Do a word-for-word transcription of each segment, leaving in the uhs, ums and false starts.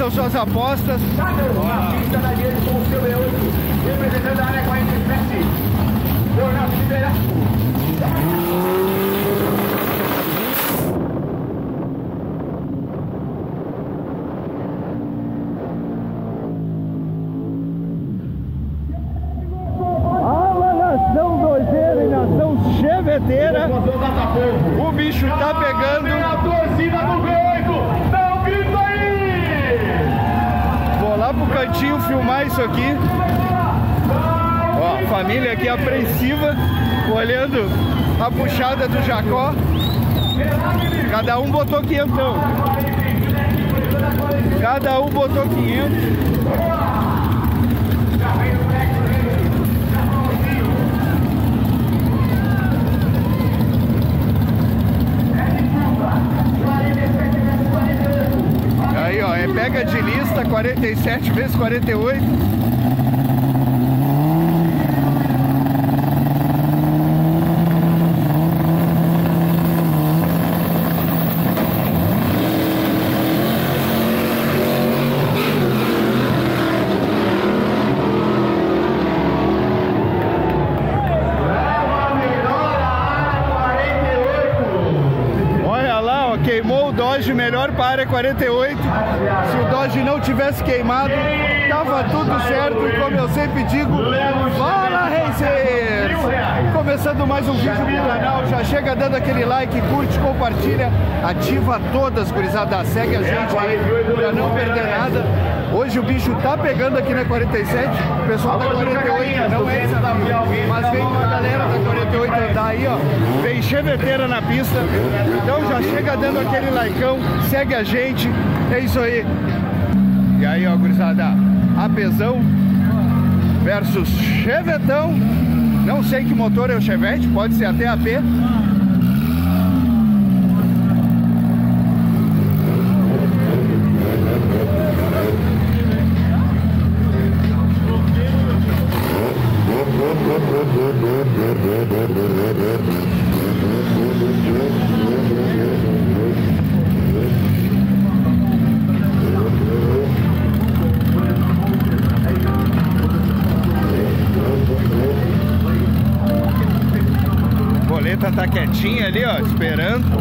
são suas apostas? Na pista da direita com o seu E oito, representando a área quarenta e sete, Leonardo Ribeiro. Cheveteira, o bicho tá pegando. A torcida do G oito, dá um grito aí! Vou lá pro cantinho filmar isso aqui. Ó, a família aqui apreensiva, olhando a puxada do Jacó. Cada um botou quinhentão. Cada um botou quinhentos. Aí, ó, é pega de lista, quarenta e sete vezes quarenta e oito. Melhor para a área quarenta e oito. Se o Dodge não tivesse queimado, tava tudo certo. E como eu sempre digo, fala, Racers! Começando mais um vídeo no canal, já chega dando aquele like, curte, compartilha, ativa todas, gurizada, segue a gente aí pra não perder nada. Hoje o bicho tá pegando aqui na quarenta e sete, o pessoal da quarenta e oito não é desafio, mas vem com a galera da quarenta e oito andar aí, ó, vem cheveteira na pista, então já chega dando aquele likeão, segue a gente, é isso aí. E aí, ó, gurizada, apesão versus chevetão, não sei que motor é o Chevette, pode ser até A P. Boleta tá quietinha ali, ó, esperando.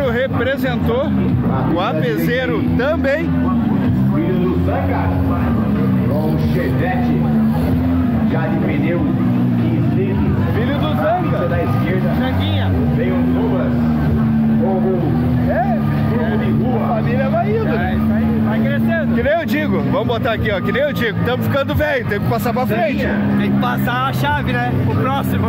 O representou, o APZero também. Filho do Zanca, com o Chevette, já de pneu quinze. Filho do Zanca, da esquerda, Zanquinha. Veio duas, como é, de rua. A família vai indo, né? Vai crescendo. Que nem eu digo, vamos botar aqui, ó, que nem eu digo, estamos ficando velho, tem que passar pra frente. Tem que passar a chave, né? O próximo.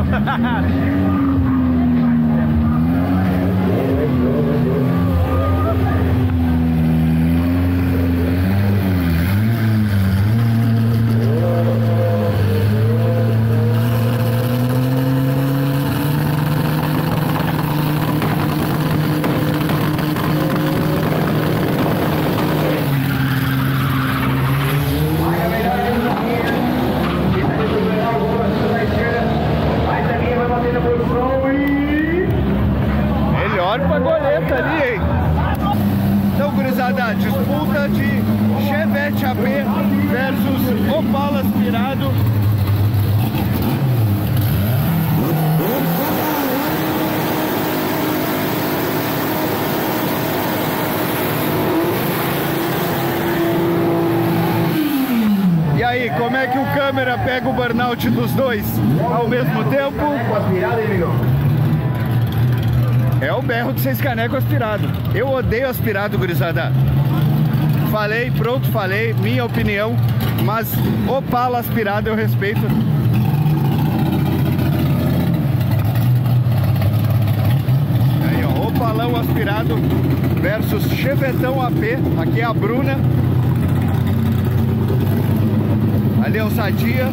Disputa de Chevette A P versus Opala aspirado. E aí, como é que o câmera pega o burnout dos dois ao mesmo tempo. É o berro que vocês canecam aspirado. Eu odeio aspirado, gurizada. Falei, pronto, falei, minha opinião. Mas Opala aspirado eu respeito. Aí, ó, Opalão aspirado versus Chevetão A P. Aqui é a Bruna. Ali é o Sadia.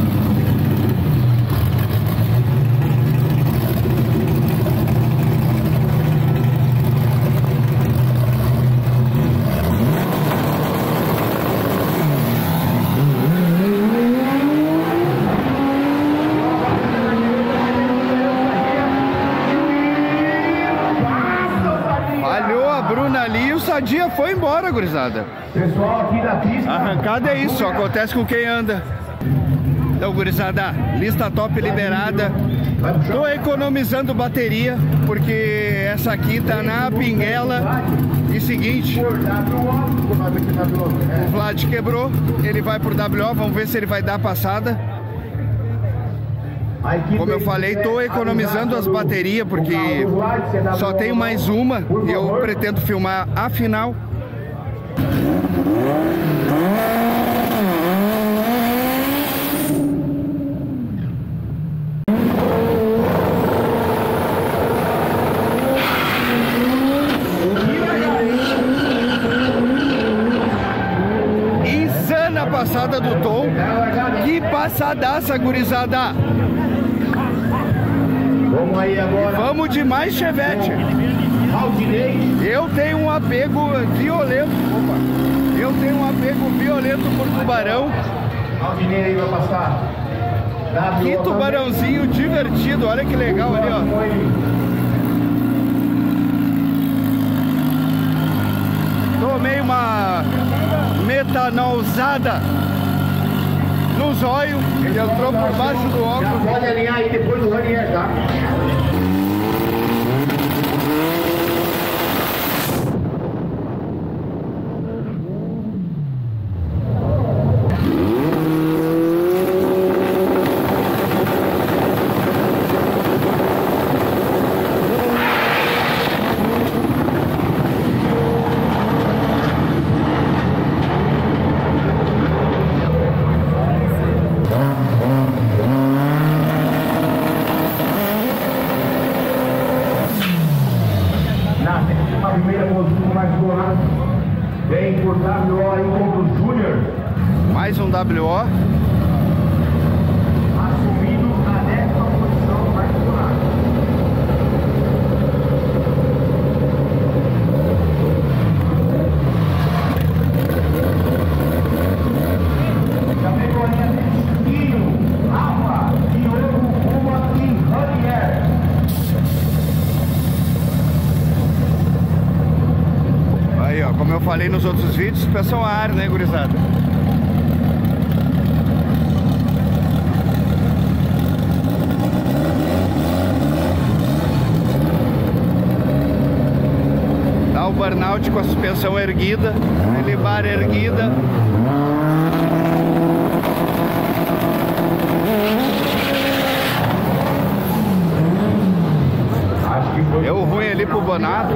Dia foi embora, gurizada. Pessoal aqui da pista. Arrancada é isso, acontece com quem anda. Então, gurizada, lista top liberada. Tô economizando bateria, porque essa aqui tá na pinguela. E seguinte, o Vlad quebrou, ele vai pro W O, vamos ver se ele vai dar a passada. Como eu falei, tô economizando as baterias porque só tenho mais uma e eu pretendo filmar a final. Insana passada do Tom. Que passadaça, gurizada! Vamos aí agora. Vamos de mais Chevette. Eu tenho um apego violento. Opa. Eu tenho um apego violento por Tubarão. Aí vai passar. Que tubarãozinho divertido. Olha que legal ali, ó. Tomei uma metanolzada no zóio, ele entrou por baixo do óculos. Já pode alinhar aí depois do Ranier, tá? Mais um W O. Assumindo a décima posição, vai funcionar. Categoria Chiquinho, Rafa, Diogo, Puma e Ranier. Aí, ó, como eu falei nos outros vídeos, suspensão a ar, né, gurizada? Burnout com a suspensão erguida, ele bar erguida. Deu ruim ali pro Bonato.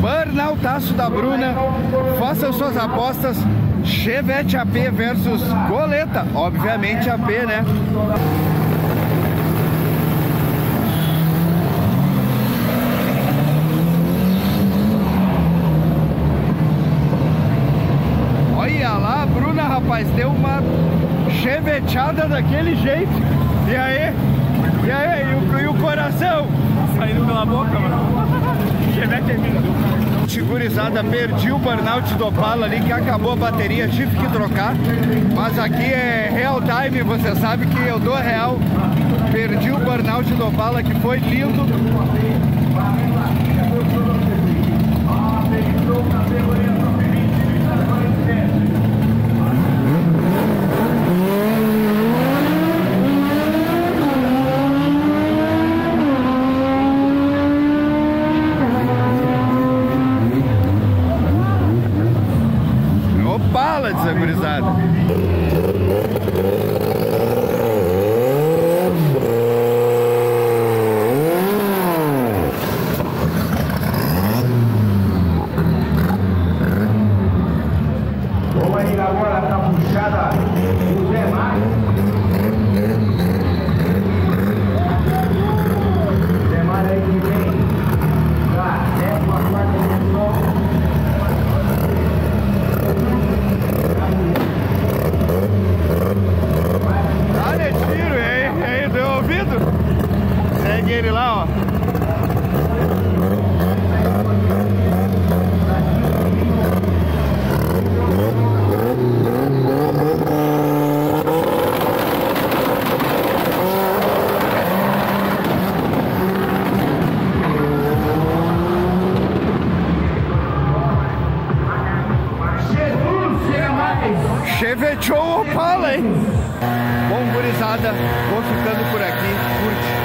Burnoutaço da Bruna. Façam suas apostas. Chevette A P versus Goleta, obviamente A P, né? Olha lá, a Bruna, rapaz, deu uma cheveteada daquele jeito. E aí? E aí? E o, e o coração? Saindo pela boca, mano. Chevette é vida. Segurizada, perdi o burnout do Opala ali, que acabou a bateria, tive que trocar. Mas aqui é real time, você sabe que eu dou real. Perdi o burnout do Opala, que foi lindo. bala, desagurizada. Vamos aí agora pra puxada do Zé Marques. Ele lá, ó. Chevetou o Opala, hein? Bom, gurizada, vou ficando por aqui. Curte.